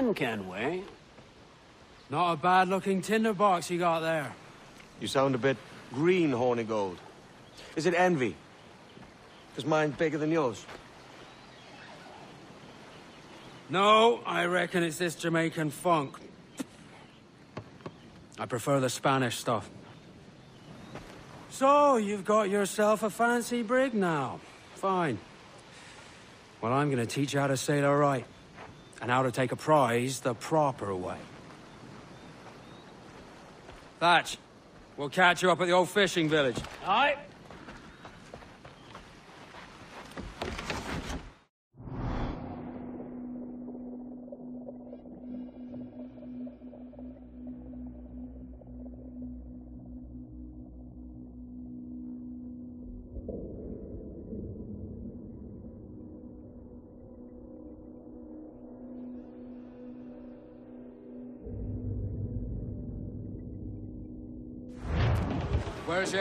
Ben Kenway. Not a bad-looking tinderbox you got there. You sound a bit green, Hornigold. Is it envy? Because mine's bigger than yours. No, I reckon it's this Jamaican funk. I prefer the Spanish stuff. So, you've got yourself a fancy brig now. Fine. Well, I'm gonna teach you how to sail right. And how to take a prize the proper way. Thatch, we'll catch you up at the old fishing village. Aye.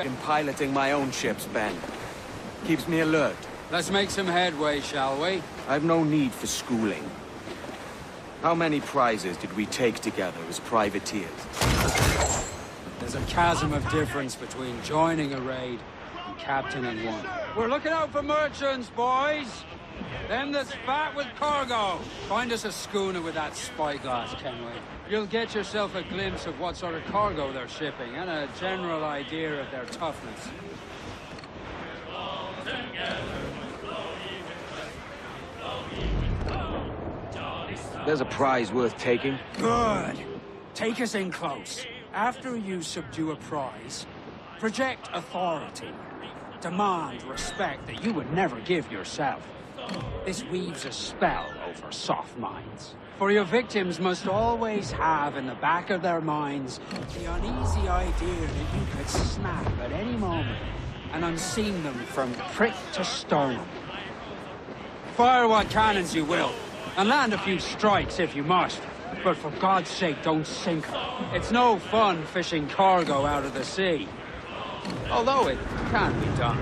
In piloting my own ships, Ben. Keeps me alert. Let's make some headway, shall we? I've no need for schooling. How many prizes did we take together as privateers? There's a chasm of difference between joining a raid and captaining one. We're looking out for merchants, boys! Them that's fat with cargo! Find us a schooner with that spyglass, Kenway. You'll get yourself a glimpse of what sort of cargo they're shipping, and a general idea of their toughness. There's a prize worth taking. Good! Take us in close. After you subdue a prize, project authority. Demand respect that you would never give yourself. This weaves a spell over soft minds. For your victims must always have in the back of their minds the uneasy idea that you could snap at any moment and unseam them from prick to sternum. Fire what cannons you will, and land a few strikes if you must, but for God's sake don't sink her. It's no fun fishing cargo out of the sea. Although it can be done.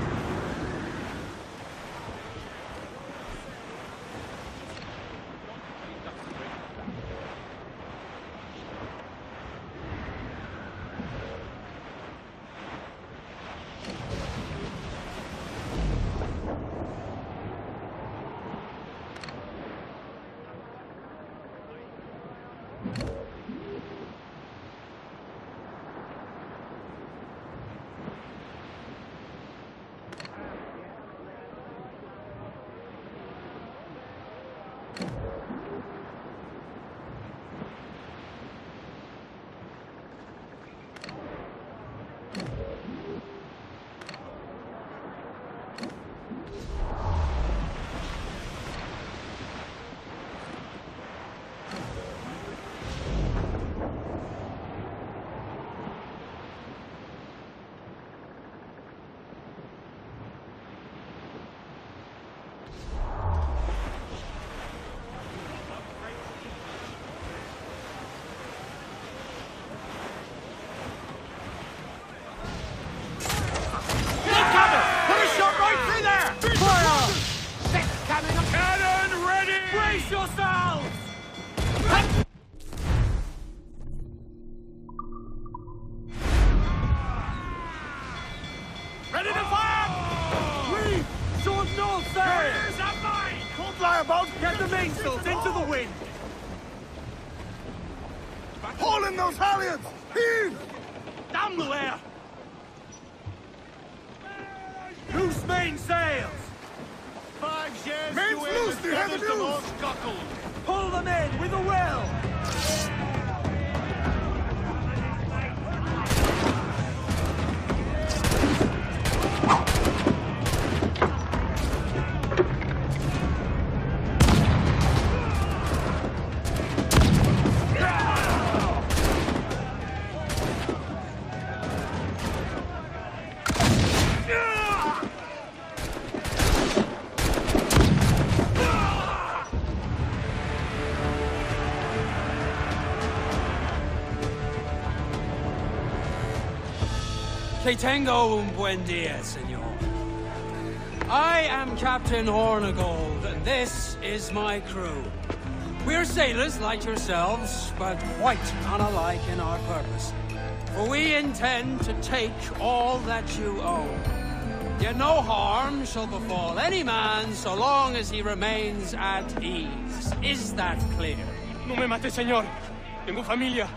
Que tengo un buen día, senor. I am Captain Hornigold, and this is my crew. We're sailors like yourselves, but quite unalike in our purpose. For we intend to take all that you own. Yet no harm shall befall any man so long as he remains at ease. Is that clear? No me mate, señor. Tengo familia.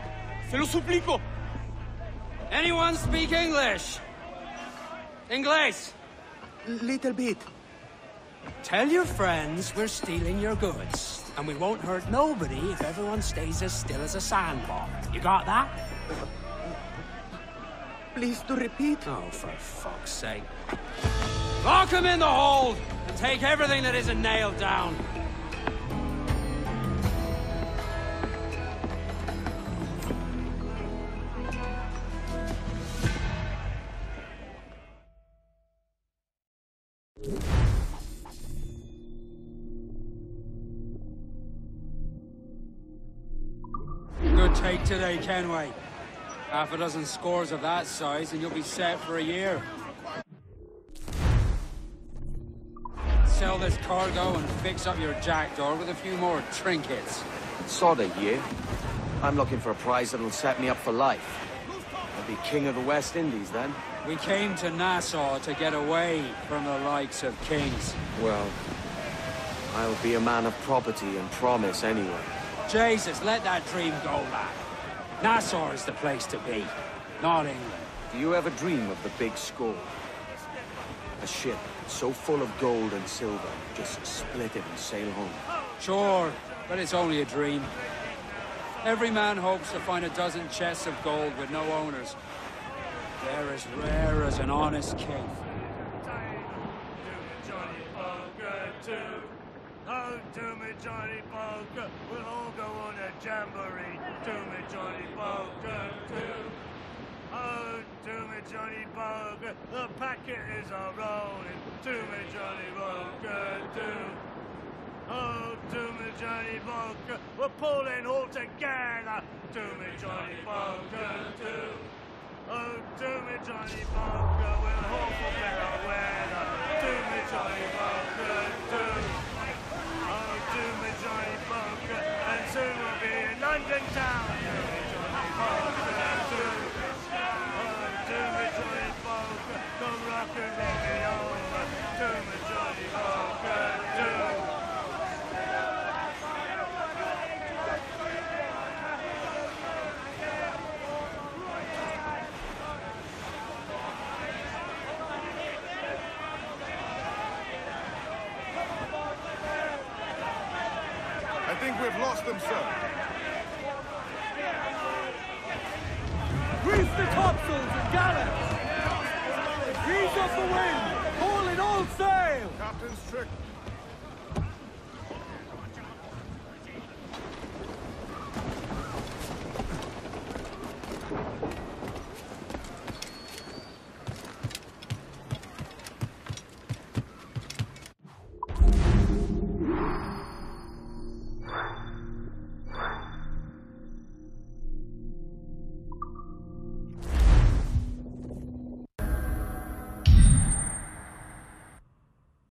Se lo suplico. Anyone speak English? Inglés? Little bit. Tell your friends we're stealing your goods, and we won't hurt nobody if everyone stays as still as a sandbar. You got that? Please do repeat. Oh, for fuck's sake. Lock him in the hold, and take everything that isn't nailed down. Take today, Kenway. Half a dozen scores of that size and you'll be set for a year. Sell this cargo and fix up your Jackdaw with a few more trinkets. Sod a year. I'm looking for a prize that'll set me up for life. I'll be king of the West Indies then. We came to Nassau to get away from the likes of kings. Well, I'll be a man of property and promise anyway. Jesus, let that dream go, lad. Nassau is the place to be, not England. Do you ever dream of the big score? A ship so full of gold and silver, just split it and sail home. Sure, but it's only a dream. Every man hopes to find a dozen chests of gold with no owners. They're as rare as an honest king. Oh, do me, Johnny Poker, we'll all go on a jamboree. Do me, Johnny Poker, too. Oh, do me, Johnny Poker, the packet is a-rolling. Do me, Johnny Poker, too. Oh, do me, Johnny Poker, we're pulling all together. Do me, Johnny Poker, too. Oh, do me, Johnny Poker, we'll all for better weather. Do me, Johnny Poker, too. And soon we'll be in London town. I think we've lost them, sir. Grease the topsails and gallants! Grease off the wind! Haul in all sail! Captain Strick.